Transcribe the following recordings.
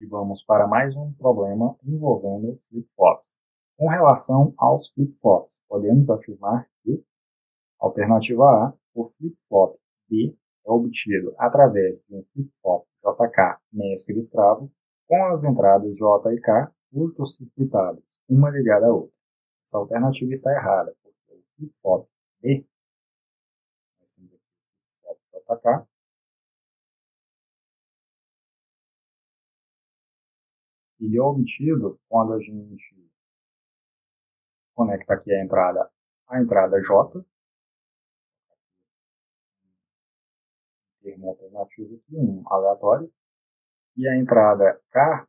E vamos para mais um problema envolvendo flip-flops. Com relação aos flip-flops, podemos afirmar que, alternativa A, o flip-flop B é obtido através de um flip-flop JK mestre-escravo com as entradas J e K curto-circuitadas, uma ligada à outra. Essa alternativa está errada, porque o flip-flop B, assim aqui, flip-flop JK, ele é obtido quando a gente conecta aqui a entrada J, termo alternativo aqui, um aleatório, e a entrada K,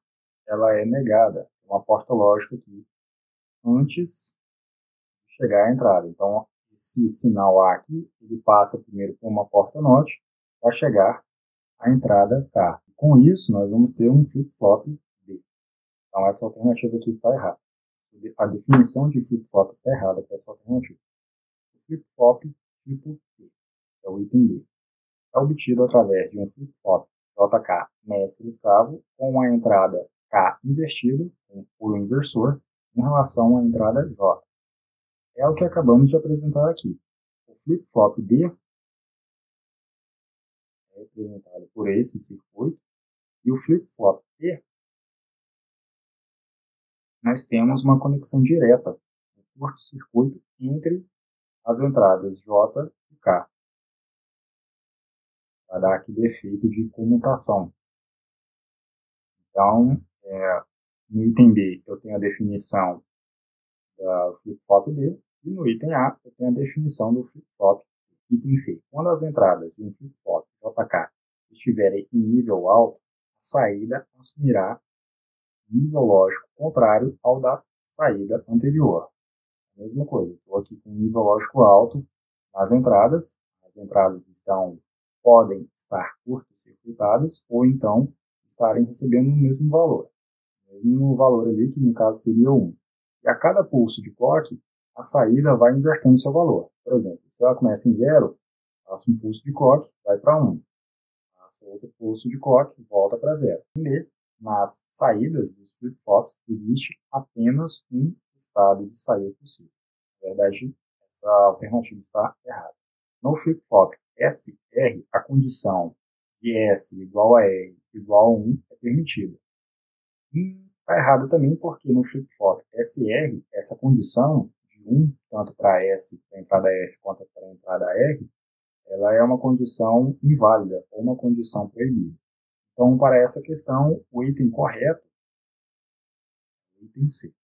ela é negada, uma aposta lógica aqui, antes de chegar à entrada. Então, esse sinal A aqui, ele passa primeiro por uma porta NOT, para chegar à entrada K. E com isso, nós vamos ter um flip-flop. Então, essa alternativa aqui está errada. A definição de flip-flop está errada para essa alternativa. O flip-flop tipo B, é o item B, é obtido através de um flip-flop JK mestre-escravo com a entrada K invertida, por um inversor, em relação à entrada J. É o que acabamos de apresentar aqui. O flip-flop D é representado por esse circuito, e o flip-flop E, nós temos uma conexão direta, um curto-circuito entre as entradas J e K, para dar aquele efeito de comutação. Então, no item B eu tenho a definição do flip-flop D, e no item A eu tenho a definição do flip-flop item C. Quando as entradas do flip-flop JK estiverem em nível alto, a saída assumirá nível lógico contrário ao da saída anterior. A mesma coisa, estou aqui com nível lógico alto nas entradas. As entradas podem estar curto-circuitadas ou então estarem recebendo o mesmo valor. O mesmo valor ali, que no caso seria 1. E a cada pulso de clock, a saída vai invertendo seu valor. Por exemplo, se ela começa em 0, passa um pulso de clock, vai para 1. Passa outro pulso de clock, volta para 0. Nas saídas dos flip-flops existe apenas um estado de saída possível. Na verdade, essa alternativa está errada. No flip-flop SR, a condição de S igual a R igual a 1 é permitida. Está errada também porque no flip-flop SR, essa condição de 1, tanto para a entrada S quanto para a entrada R, ela é uma condição inválida ou uma condição proibida. Então, para essa questão, o item correto é o item C.